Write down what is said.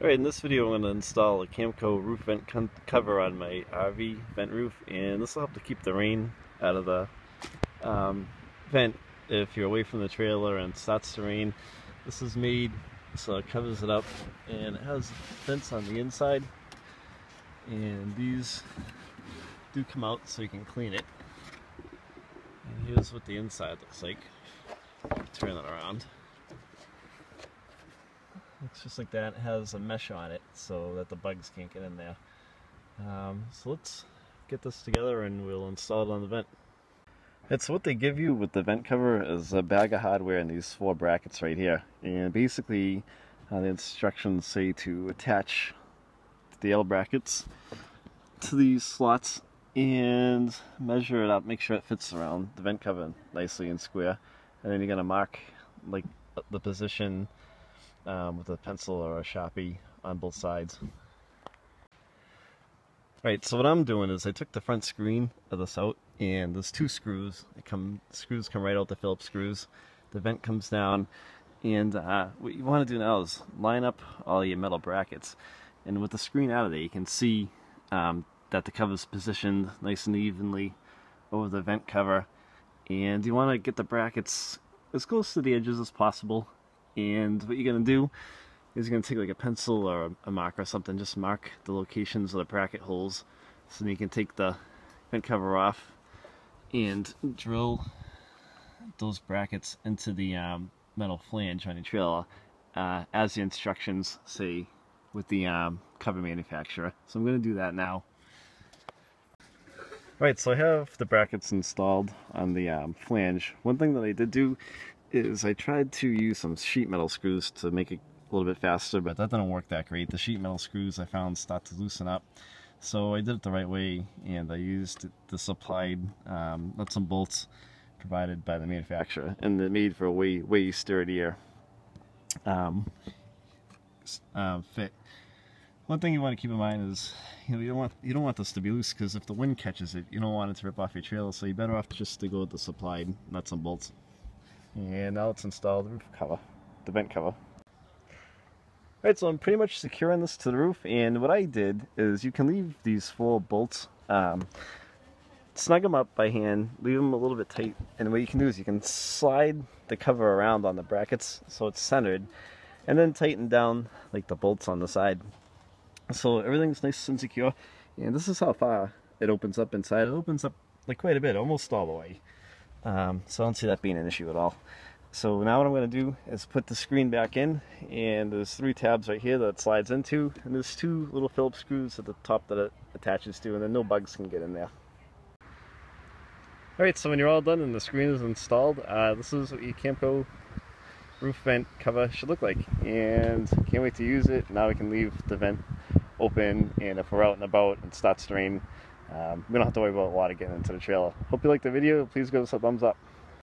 Alright, in this video I'm going to install a Camco roof vent cover on my RV vent roof, and this will help to keep the rain out of the vent if you're away from the trailer and starts to rain. This is made so it covers it up, and it has vents on the inside, and these do come out so you can clean it. And here's what the inside looks like. Turn it around. Looks just like that. It has a mesh on it so that the bugs can't get in there. So let's get this together and we'll install it on the vent. And so what they give you with the vent cover is a bag of hardware and these four brackets right here. And basically the instructions say to attach the L brackets to these slots and measure it up, make sure it fits around the vent cover nicely and square. And then you're going to mark like the position with a pencil or a Sharpie on both sides. Alright, so what I'm doing is I took the front screen of this out, and there's two screws. Screws come right out, the Phillips screws. The vent comes down, and what you want to do now is line up all your metal brackets. And with the screen out of there, you can see that the cover's positioned nice and evenly over the vent cover. And you want to get the brackets as close to the edges as possible. And what you're going to do is you're going to take like a pencil or a marker or something, just mark the locations of the bracket holes so then you can take the vent cover off and drill those brackets into the metal flange on your trailer as the instructions say with the cover manufacturer. So I'm going to do that now. Alright, so I have the brackets installed on the flange. One thing that I did do is I tried to use some sheet metal screws to make it a little bit faster, but that didn't work that great. The sheet metal screws I found start to loosen up, so I did it the right way, and I used the supplied nuts and bolts provided by the manufacturer, and it made for a way sturdier fit. One thing you want to keep in mind is you don't want this to be loose, because if the wind catches it, you don't want it to rip off your trailer, so you're better off just to go with the supplied nuts and bolts. And now let's install the roof cover, the vent cover. Alright, so I'm pretty much securing this to the roof, and what I did is you can leave these four bolts, snug them up by hand, leave them a little bit tight, and what you can do is you can slide the cover around on the brackets so it's centered, and then tighten down like the bolts on the side. So everything's nice and secure, and this is how far it opens up inside. It opens up like quite a bit, almost all the way. So I don't see that being an issue at all. So now what I'm going to do is put the screen back in, and there's three tabs right here that it slides into, and there's two little Phillips screws at the top that it attaches to, and then no bugs can get in there. Alright, so when you're all done and the screen is installed, this is what your Camco roof vent cover should look like, and can't wait to use it. Now we can leave the vent open, and if we're out and about and starts to rain, we don't have to worry about water getting into the trailer. Hope you liked the video. Please give us a thumbs up.